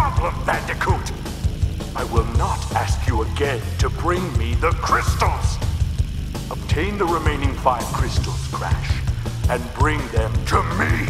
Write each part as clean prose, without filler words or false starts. problem, Bandicoot? I will not ask you again to bring me the crystals. Obtain the remaining 5 crystals, Crash, and bring them to me.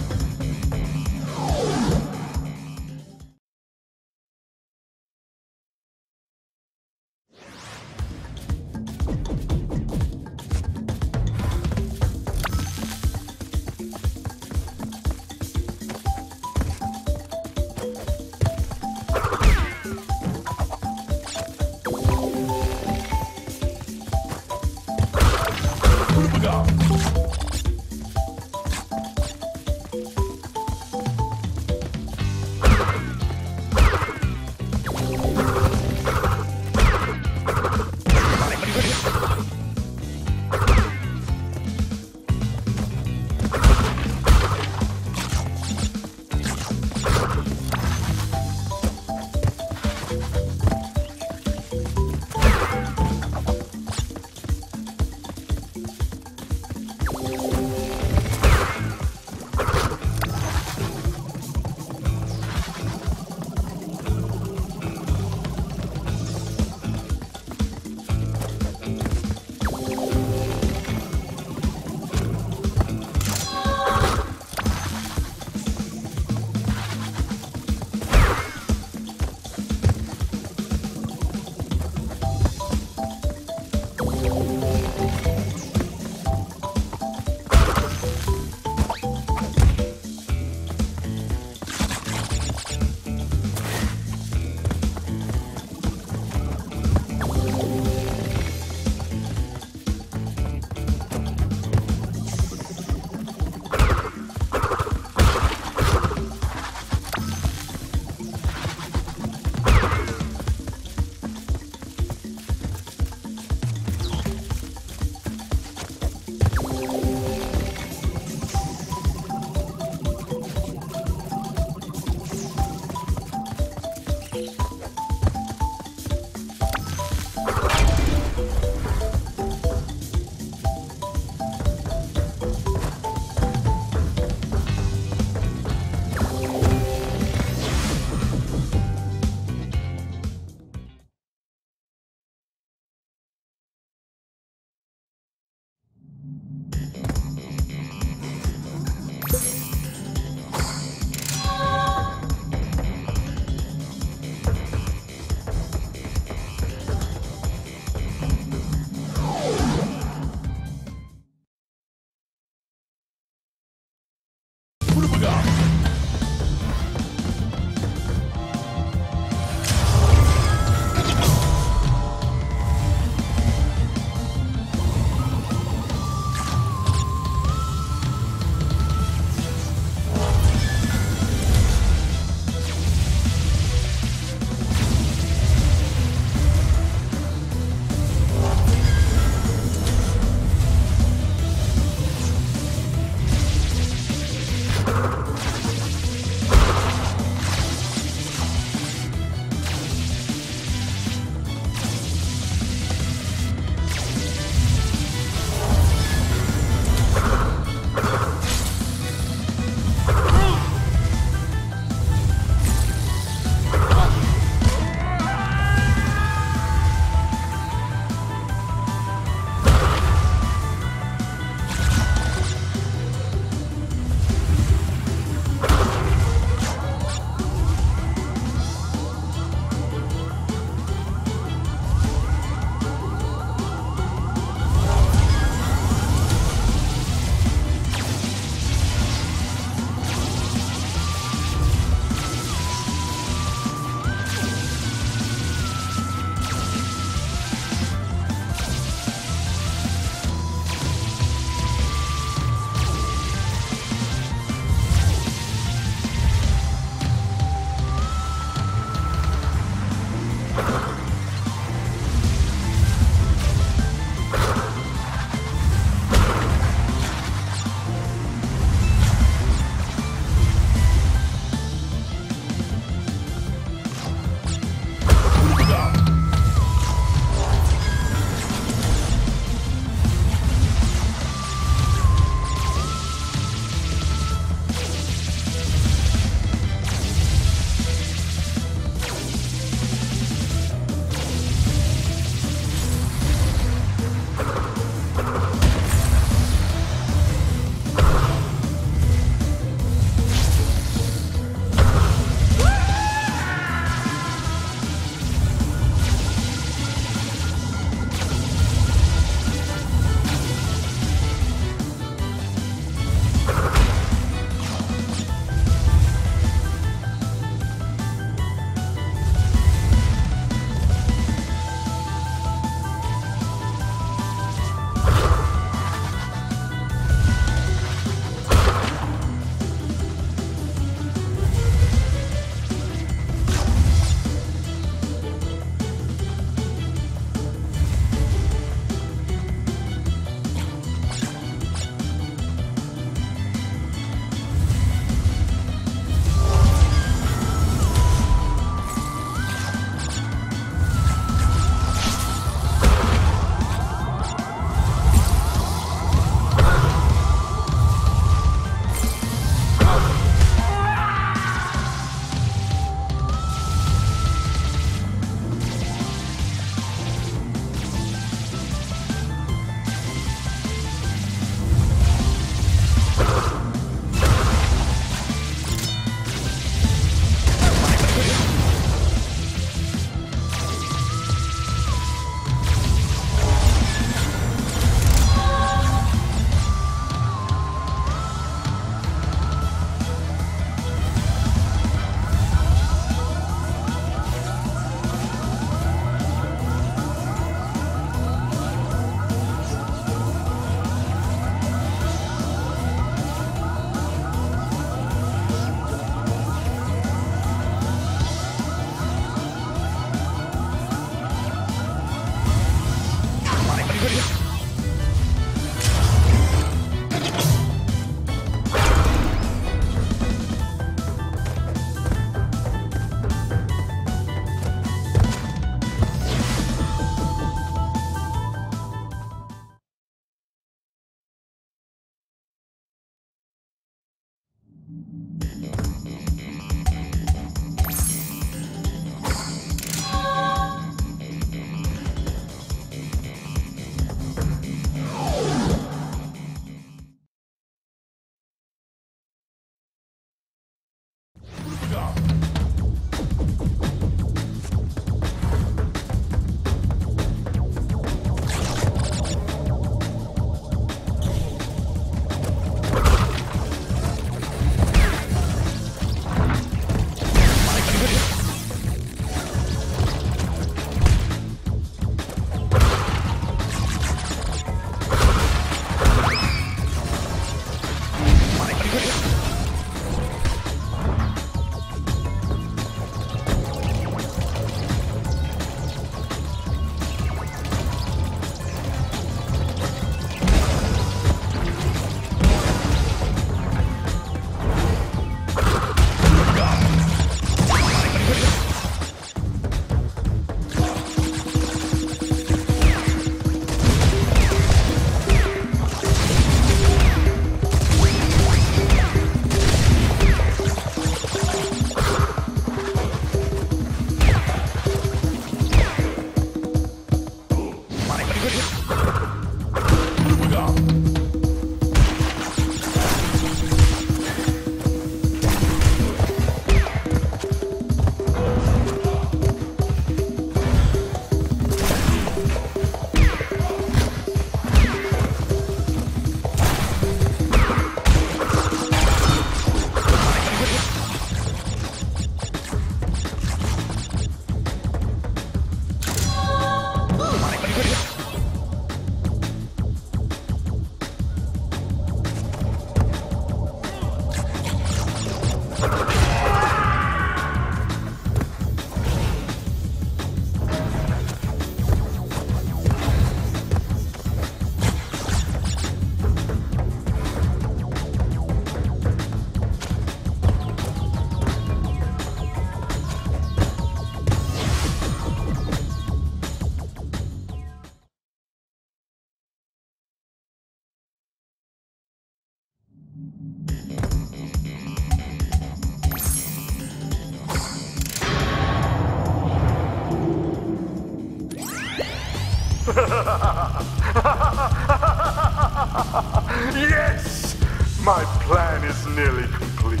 Yes! My plan is nearly complete,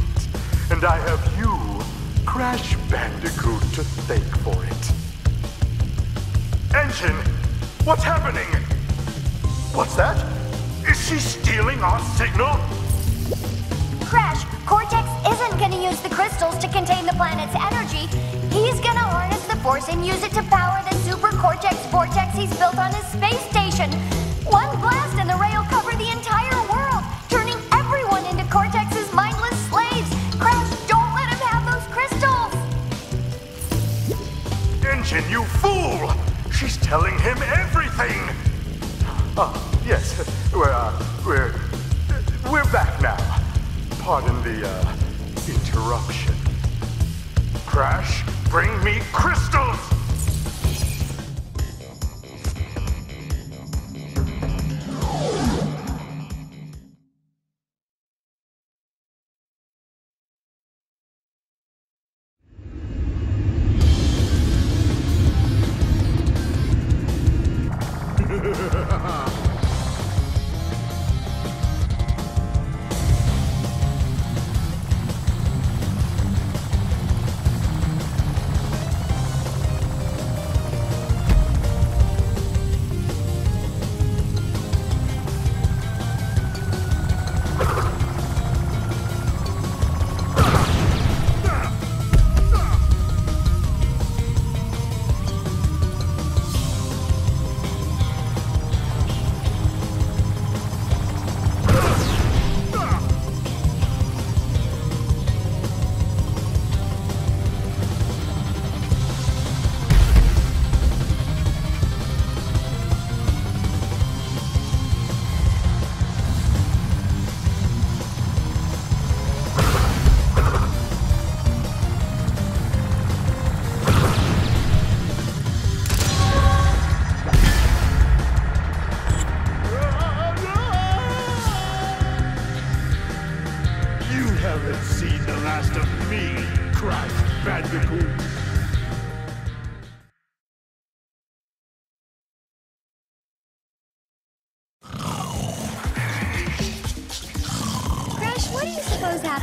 and I have you, Crash Bandicoot, to thank for it. Engine! What's happening? What's that? Is she stealing our signal? Crash, Cortex isn't going to use the crystals to contain the planet's energy. He's going to harness the force and use it to power the Super Cortex Vortex he's built on his space station. One blast and the ray will cover the entire world, turning everyone into Cortex's mindless slaves. Crash, don't let him have those crystals! Engine, you fool! She's telling him everything! Oh, yes, we're back now. Pardon the, interruption. Crash, bring me crystals!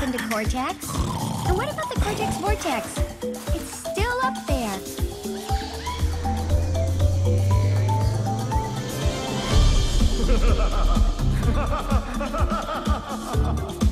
To Cortex? And what about the Cortex Vortex? It's still up there.